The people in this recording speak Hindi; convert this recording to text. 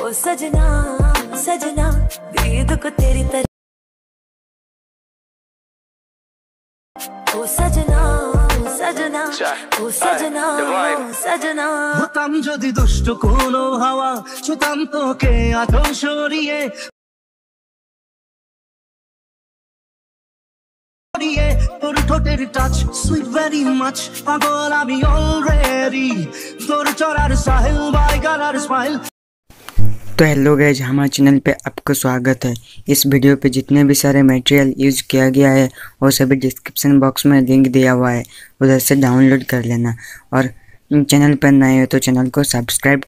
ओ सजना सजना दीद को तेरी तरह ओ सजना सजना ओ सजना सजना होताम यदि दुष्ट कोनो हवा छुताम तोके आतम सरिये তোর ঠোঁটের টাচ সুইট ভেরি মাচ পাগল আমি অলরেডি তোর চরার সাহেল বাইগালার স্মাইল। तो हेलो गाइज, हमारे चैनल पे आपका स्वागत है। इस वीडियो पे जितने भी सारे मटेरियल यूज़ किया गया है वो सभी डिस्क्रिप्शन बॉक्स में लिंक दिया हुआ है, उधर से डाउनलोड कर लेना। और चैनल पर नए हो तो चैनल को सब्सक्राइब